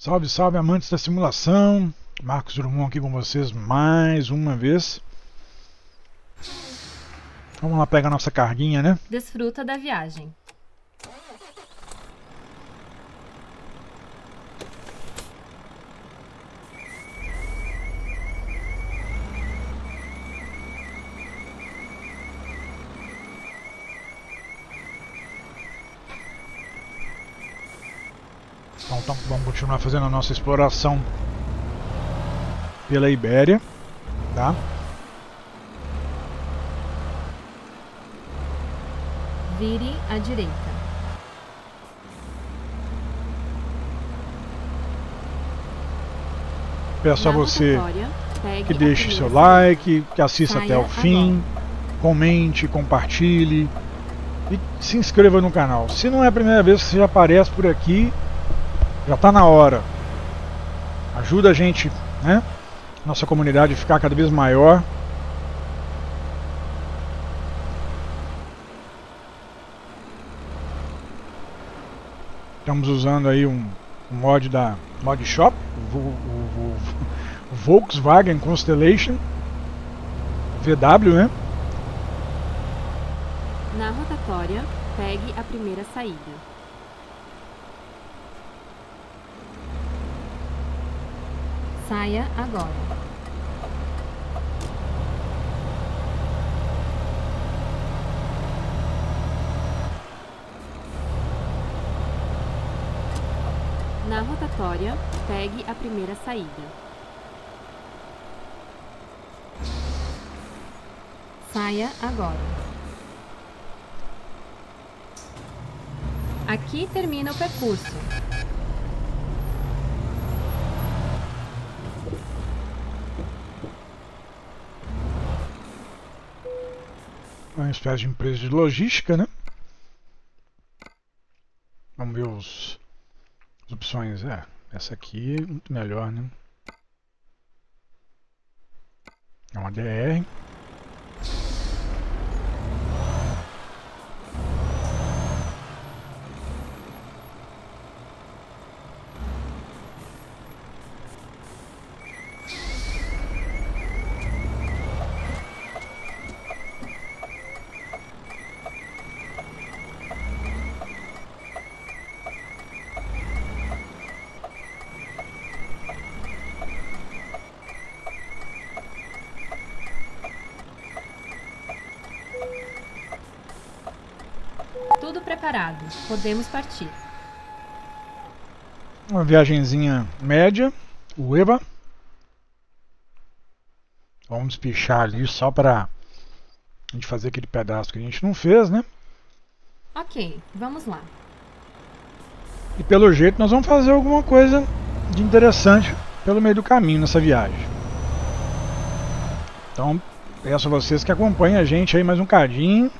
Salve, salve amantes da simulação, Marcos Drummond aqui com vocês mais uma vez. Vamos lá pegar nossa carguinha, né? Desfruta da viagem. Então vamos continuar fazendo a nossa exploração pela Ibéria, tá? Vire à direita. Peço a você que deixe seu like, que assista até o fim, comente, compartilhe e se inscreva no canal. Se não é a primeira vez que você já aparece por aqui, já está na hora. Ajuda a gente, né? Nossa comunidade ficar cada vez maior. Estamos usando aí um mod da Mod Shop, o Volkswagen Constellation VW, né? Na rotatória, pegue a primeira saída. Saia agora. Na rotatória, pegue a primeira saída. Saia agora. Aqui termina o percurso. Uma espécie de empresa de logística, né? Vamos ver as opções. Essa aqui é muito melhor, né? É uma DR. Preparado, podemos partir. Uma viagenzinha média, Huelva. Vamos pichar ali só para a gente fazer aquele pedaço que a gente não fez, né? Ok, vamos lá. E pelo jeito nós vamos fazer alguma coisa de interessante pelo meio do caminho nessa viagem. Então peço a vocês que acompanhem a gente aí mais um cadinho.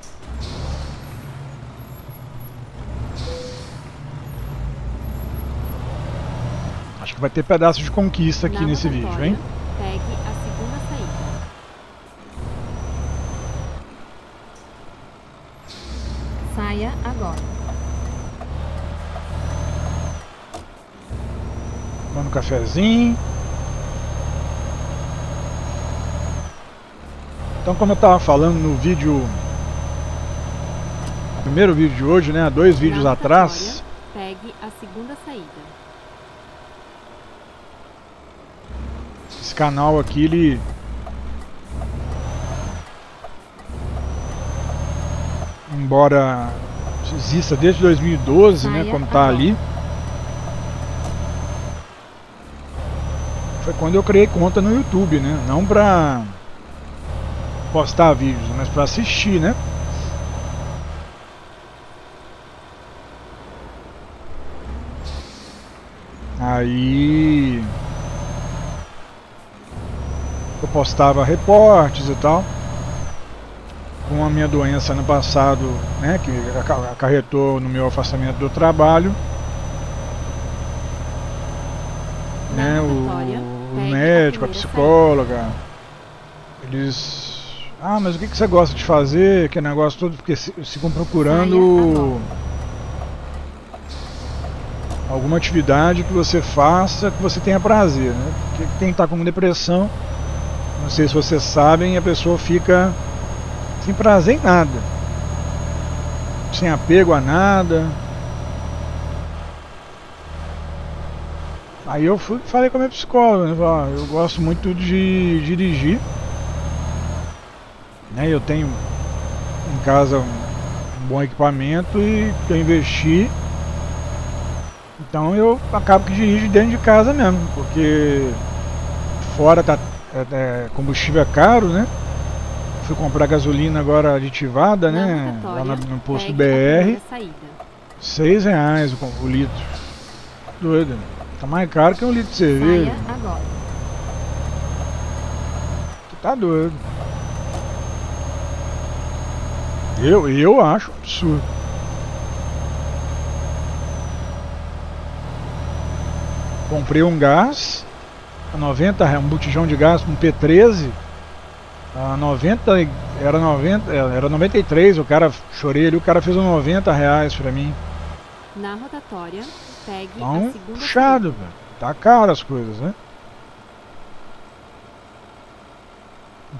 Vai ter pedaço de conquista aqui nesse vídeo, hein? Pegue a segunda saída. Saia agora. Toma um cafezinho. Então, como eu estava falando no vídeo, primeiro vídeo de hoje, né? Há dois vídeos atrás. Pegue a segunda saída. Esse canal aqui, embora exista desde 2012, né, como tá ali, foi quando eu criei conta no YouTube, né? Não pra postar vídeos, mas pra assistir, né? Aí eu postava reportes e tal. Com a minha doença no passado, né, que acarretou no meu afastamento do trabalho, né, o médico, a psicóloga, eles... Ah, mas o que você gosta de fazer? Que negócio todo, porque ficam procurando alguma atividade que você faça, que você tenha prazer, né? Porque quem está com depressão, não sei se vocês sabem, a pessoa fica... sem prazer em nada, sem apego a nada. Aí eu fui, falei com a minha psicóloga, né? Eu gosto muito de dirigir, né? Eu tenho em casa um bom equipamento e eu investi, então eu acabo que dirijo dentro de casa mesmo, porque fora tá, combustível é caro, né? Fui comprar gasolina agora aditivada, né? Lá no posto BR. R$6 o litro. Doido. Tá mais caro que um litro de cerveja. Tu tá doido. Eu acho absurdo. Comprei um gás a R$90, um botijão de gás, um P13. Era 93, o cara, chorei ali, o cara fez uns R$90 pra mim. Na rotatória, pegue então, a segunda puxado, velho. Tá caro as coisas, né?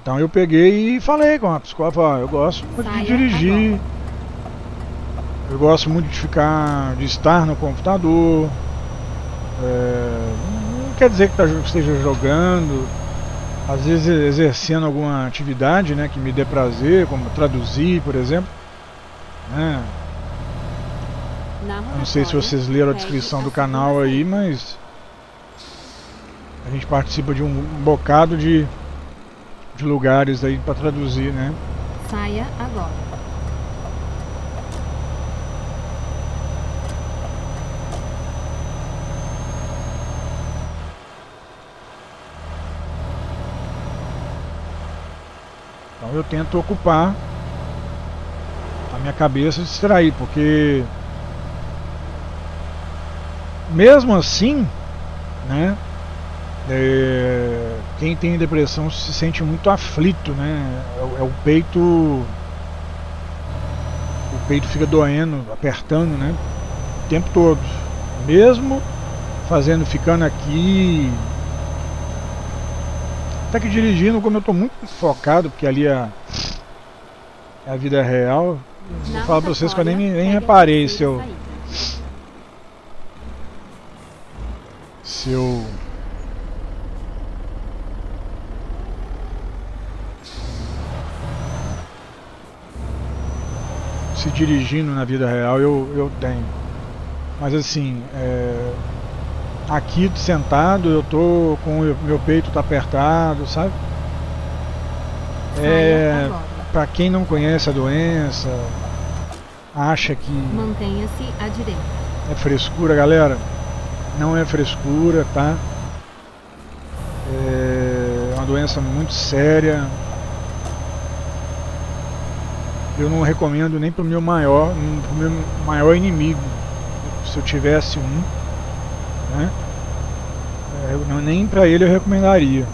Então eu peguei e falei com a psicóloga, eu gosto muito de dirigir. Agora. Eu gosto muito de ficar, de estar no computador. Não quer dizer que esteja jogando. Às vezes exercendo alguma atividade, né, que me dê prazer, como traduzir, por exemplo, né? Não sei se vocês leram a descrição do canal aí, mas a gente participa de um bocado de lugares aí para traduzir, né? Saia agora. Eu tento ocupar a minha cabeça e distrair, porque mesmo assim, né, quem tem depressão se sente muito aflito, né? O peito fica doendo, apertando, né, o tempo todo, mesmo ficando aqui. Até que dirigindo, como eu estou muito focado, porque ali é a vida real, vou falar para vocês que eu nem reparei se dirigindo na vida real eu tenho. Mas assim, aqui sentado eu tô com o meu peito tá apertado, sabe? Para quem não conhece a doença, acha que mantenha-se à direita. É frescura, galera. Não é frescura, tá? É uma doença muito séria. Eu não recomendo nem pro meu maior inimigo. Se eu tivesse um, né? Nem pra ele eu recomendaria.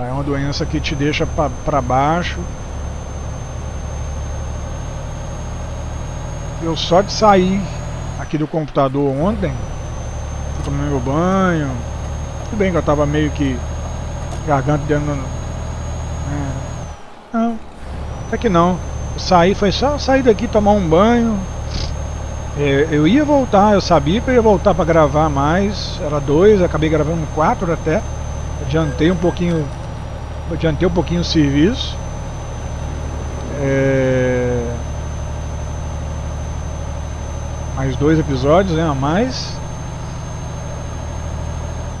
É uma doença que te deixa pra baixo. Eu só de sair aqui do computador ontem, fui tomar meu banho. Tudo bem que eu tava meio que garganta dentro do... Não, até que não. Eu saí, foi só sair daqui, tomar um banho. Eu ia voltar, eu sabia que eu ia voltar para gravar mais, era 2, acabei gravando 4 até, adiantei um pouquinho o serviço, mais 2 episódios, né, a mais,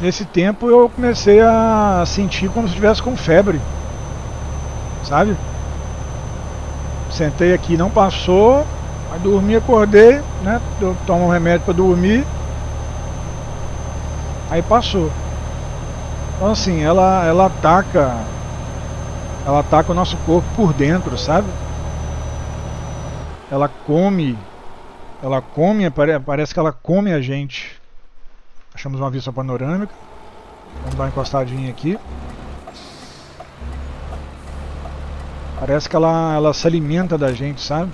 nesse tempo eu comecei a sentir como se estivesse com febre, sabe? Sentei aqui, não passou, aí dormi, acordei, né? Tomo um remédio para dormir, aí passou. Então assim, ela ataca o nosso corpo por dentro, sabe? Ela come, parece que ela come a gente. Achamos uma vista panorâmica. Vamos dar uma encostadinha aqui. Parece que ela se alimenta da gente, sabe?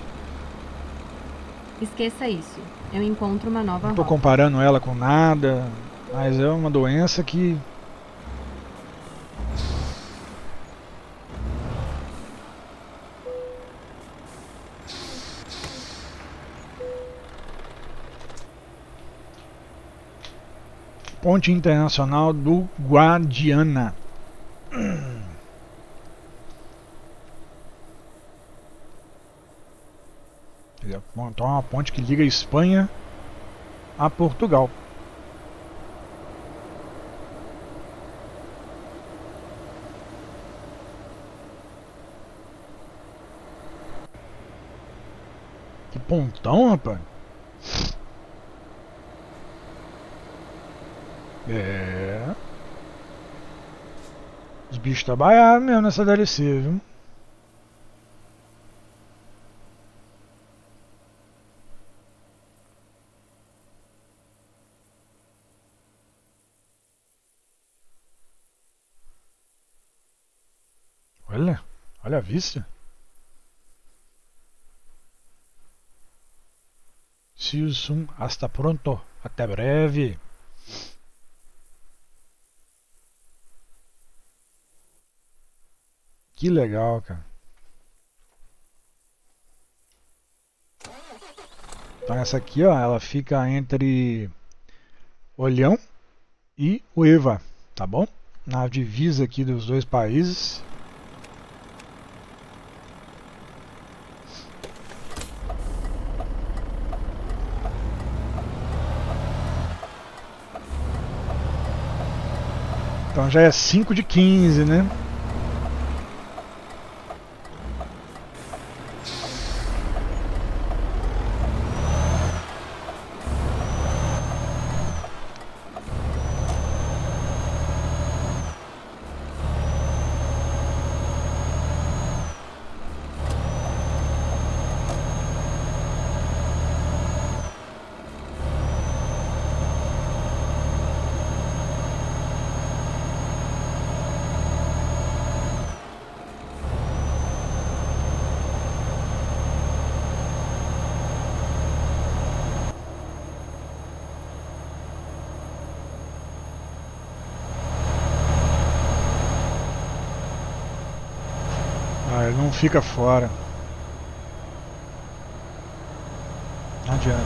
Esqueça isso. Eu encontro uma nova rota. Não estou comparando ela com nada, mas é uma doença que... Ponte Internacional do Guardiana. Montar uma ponte que liga a Espanha a Portugal. Que pontão, rapaz! É. Os bichos trabalharam mesmo nessa DLC, viu? Olha, olha a vista. See you soon, hasta pronto, até breve. Que legal, cara. Então essa aqui, ó, ela fica entre Olhão e Huelva, tá bom? Na divisa aqui dos dois países. Então já é 5 de 15, né? Não fica fora. Não adianta.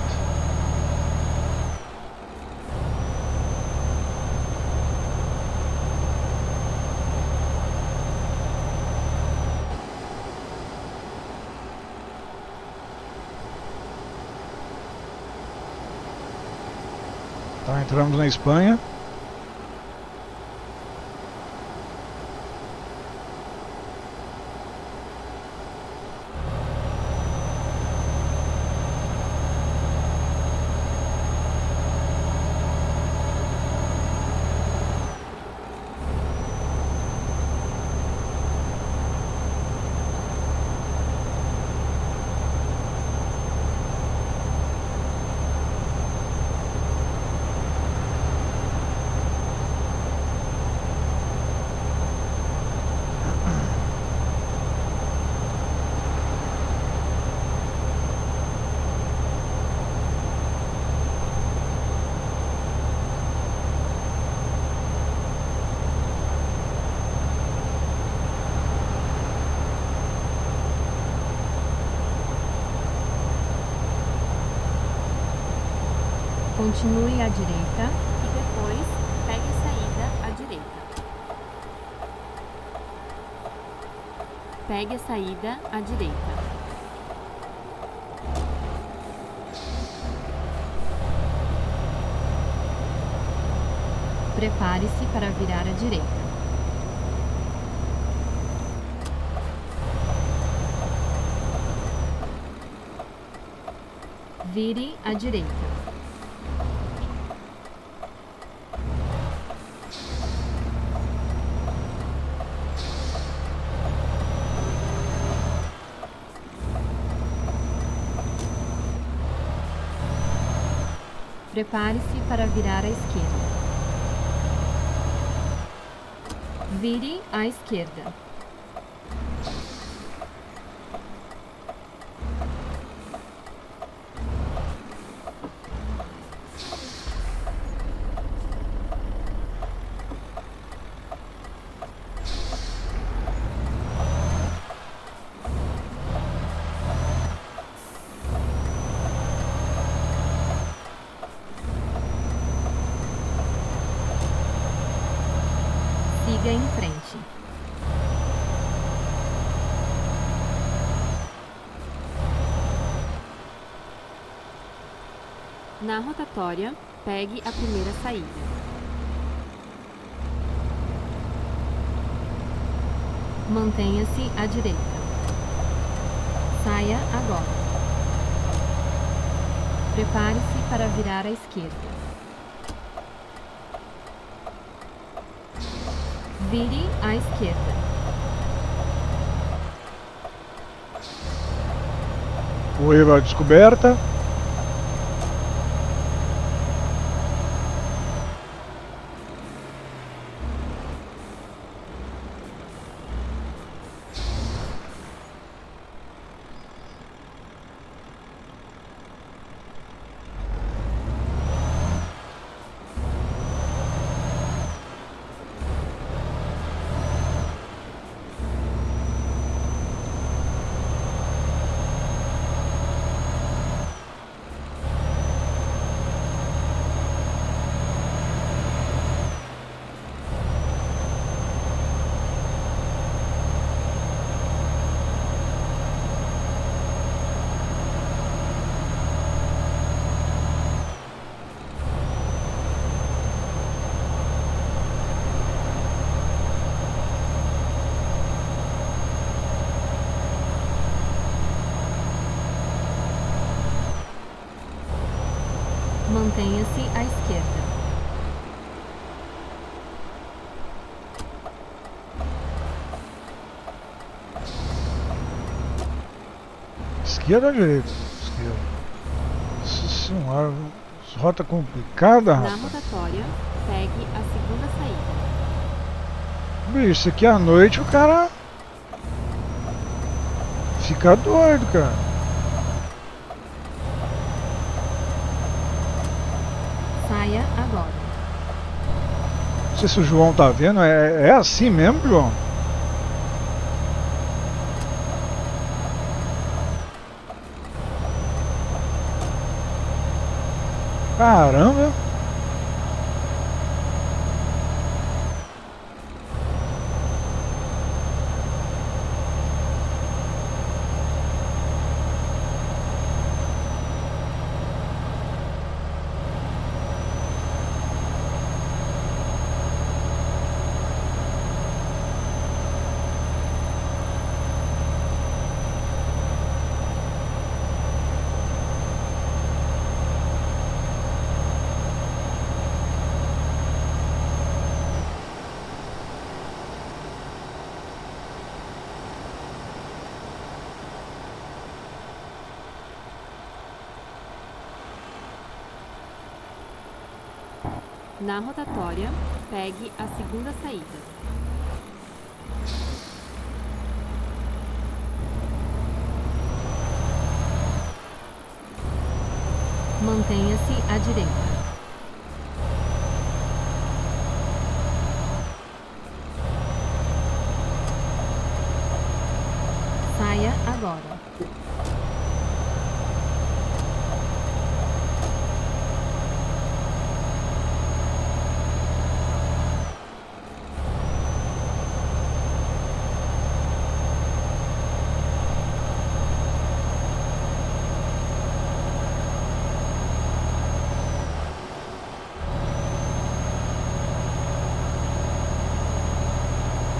Tá, entramos na Espanha. Continue à direita e depois pegue a saída à direita. Pegue a saída à direita. Prepare-se para virar à direita. Vire à direita. Prepare-se para virar à esquerda. Vire à esquerda. Em frente. Na rotatória, pegue a primeira saída. Mantenha-se à direita. Saia agora. Prepare-se para virar à esquerda. Vire à esquerda. Huelva descoberta. Mantenha-se à esquerda. Esquerda ou direita? Esquerda. Nossa senhora, rota complicada, rapaz. Na rotatória, pegue a segunda saída. Bicho, aqui à noite o cara fica doido, cara. Agora. Não sei se o João tá vendo, é assim mesmo, João? Caramba! Na rotatória, pegue a segunda saída. Mantenha-se à direita. Saia agora.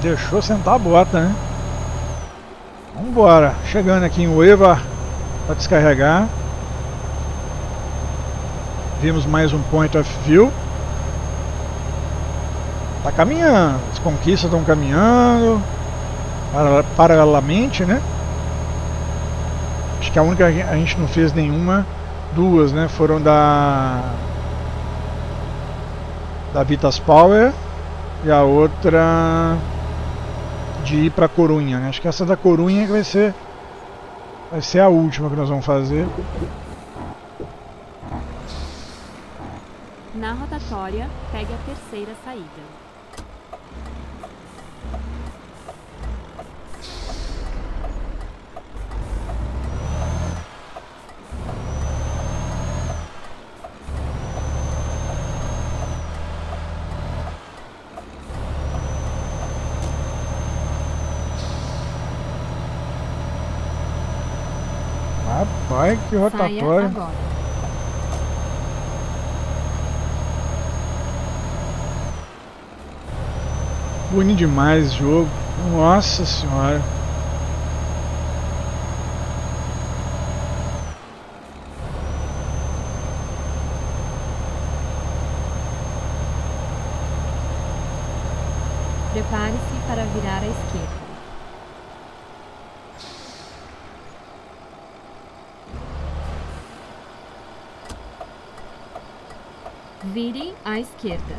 Deixou sentar a bota, né? Vambora. Chegando aqui em Huelva para descarregar. Vimos mais um point of view. Tá caminhando. As conquistas estão caminhando. Paralelamente, né? Acho que a única que a gente não fez nenhuma. Duas, né? Foram da Vitas Power. E a outra de ir para Corunha, né? Acho que essa da Corunha que vai ser a última que nós vamos fazer. Na rotatória, pegue a terceira saída. Rapaz, que rotatória. Bonito demais o jogo. Nossa senhora. Prepare-se para virar à esquerda. Vire à esquerda.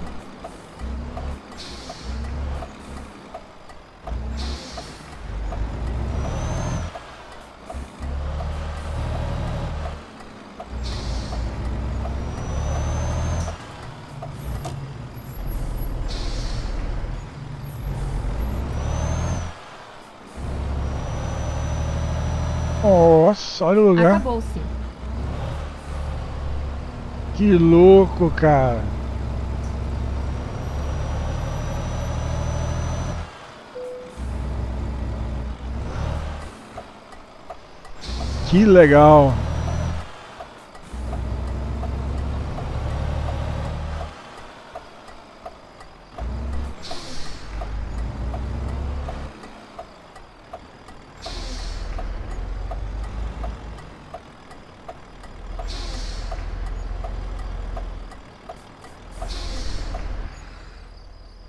Nossa, olha o lugar. Acabou-se. Que louco, cara. Que legal.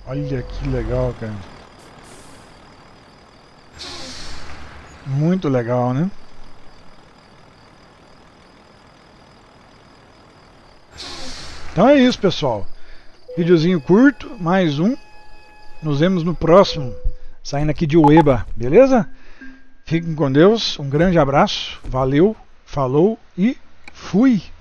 Olha que legal, cara. Muito legal, né? Então é isso, pessoal. Videozinho curto, mais um. Nos vemos no próximo, saindo aqui de Huelva, beleza? Fiquem com Deus, um grande abraço, valeu, falou e fui!